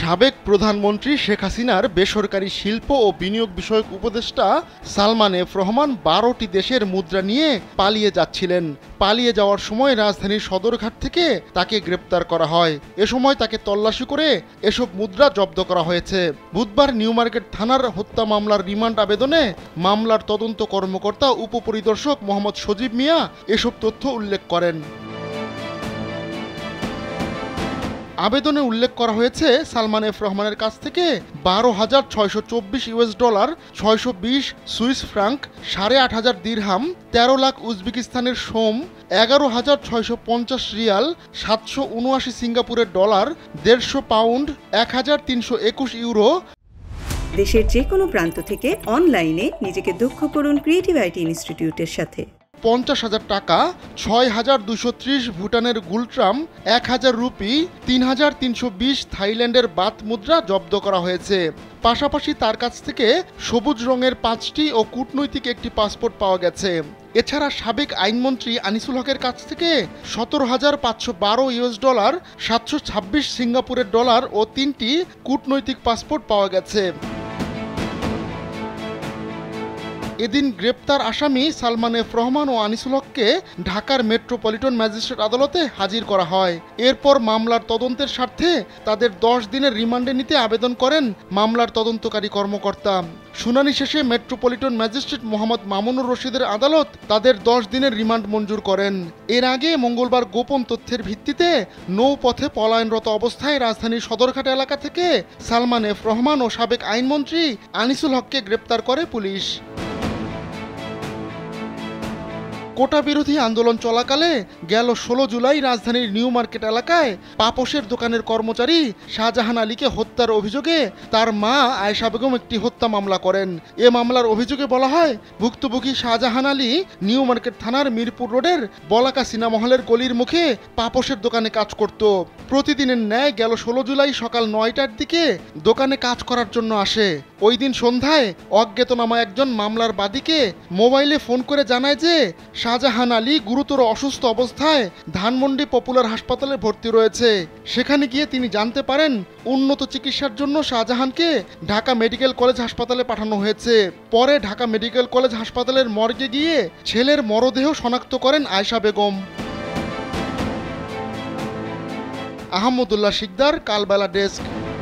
সাবেক প্রধানমন্ত্রী শেখ হাসিনার বেসরকারি শিল্প ও বিনিয়োগ বিষয়ক উপদেষ্টা সালমান এফ রহমান ১২টি দেশের মুদ্রা নিয়ে পালিয়ে যাচ্ছিলেন। পালিয়ে যাওয়ার সময় রাজধানীর সদরঘাট থেকে তাকে গ্রেপ্তার করা হয়। এ সময় তাকে তল্লাশি করে এসব মুদ্রা জব্দ করা হয়েছে। বুধবার নিউ মার্কেট থানার হত্যা মামলার রিমান্ড আবেদনে মামলার তদন্ত কর্মকর্তা উপপরিদর্শক মোহাম্মদ সজীব মিয়া এসব তথ্য উল্লেখ করেন। আবেদনে উল্লেখ করা হয়েছে, সালমান এফ রহমানের কাছ থেকে $12,624 $620 সুইস ফ্রাঙ্ক, 8,500 দিরহাম, 13 লাখ উজবেকিস্তানের সোম, 11,650 রিয়াল, 779 সিঙ্গাপুরের ডলার, 150 পাউন্ড, 1,321 ইউরো। দেশের যে কোনো প্রান্ত থেকে অনলাইনে নিজেকে দক্ষ করুন ক্রিয়েটিভ আইটি ইনস্টিটিউটের সাথে। 50,000 টাকা, 6,230 ভুটানের গুলট্রাম, 1,000 রুপি, 3,320 থাইল্যান্ডের বাত মুদ্রা জব্দ করা হয়েছে। পাশাপাশি তার কাছ থেকে সবুজ রঙের 5টি ও কূটনৈতিক একটি পাসপোর্ট পাওয়া গেছে। এছাড়া সাবেক আইনমন্ত্রী আনিসুল হকের কাছ থেকে $17,512 $726 সিঙ্গাপুরের ডলার ও 3টি কূটনৈতিক পাসপোর্ট পাওয়া গেছে। এদিন গ্রেপ্তার আসামি সালমান এফ রহমান ও আনিসুল হককে ঢাকার মেট্রোপলিটন ম্যাজিস্ট্রেট আদালতে হাজির করা হয়। এরপর মামলার তদন্তের স্বার্থে তাদের 10 দিনের রিমান্ডে নিতে আবেদন করেন মামলার তদন্তকারী কর্মকর্তা। শুনানি শেষে মেট্রোপলিটন ম্যাজিস্ট্রেট মোহাম্মদ মামুনুর রশিদের আদালত তাদের 10 দিনের রিমান্ড মঞ্জুর করেন। এর আগে মঙ্গলবার গোপন তথ্যের ভিত্তিতে নৌপথে পলায়নরত অবস্থায় রাজধানীর সদরঘাট এলাকা থেকে সালমান এফ রহমান ও সাবেক আইনমন্ত্রী আনিসুল হককে গ্রেপ্তার করে পুলিশ। কোটা বিরোধী আন্দোলন চলাকালে গেল ১৬ জুলাই রাজধানীর নিউ মার্কেট এলাকায় পাপোশের দোকানের কর্মচারী শাহজাহান আলীকে হত্যার অভিযোগে তার মা আয়েশা বেগম একটি হত্যা মামলা করেন। এ মামলার অভিযোগে বলা হয়, ভুক্তভোগী শাহজাহান আলী নিউ মার্কেট থানার মিরপুর রোডের বলাকা সিনেমা হলের গলির মুখে পাপোশের দোকানে কাজ করত। প্রতিদিনের ন্যায় গেল ১৬ জুলাই সকাল ৯টার দিকে দোকানে কাজ করার জন্য আসে। ওই দিন সন্ধ্যায় অজ্ঞাতনামা একজন মামলার বাদীকে মোবাইলে ফোন করে জানায় যে শাহজাহান আলী গুরুতর অসুস্থ অবস্থায় ধানমন্ডি পপুলার হাসপাতালে ভর্তি রয়েছে। সেখানে গিয়ে তিনি জানতে পারেন, উন্নত চিকিৎসার জন্য শাহজাহানকে ঢাকা মেডিকেল কলেজ হাসপাতালে পাঠানো হয়েছে। পরে ঢাকা মেডিকেল কলেজ হাসপাতালের মর্গে গিয়ে ছেলের মরদেহ শনাক্ত করেন আয়েশা বেগম। আহমদুল্লাহ সিকদার, কালবেলা ডেস্ক।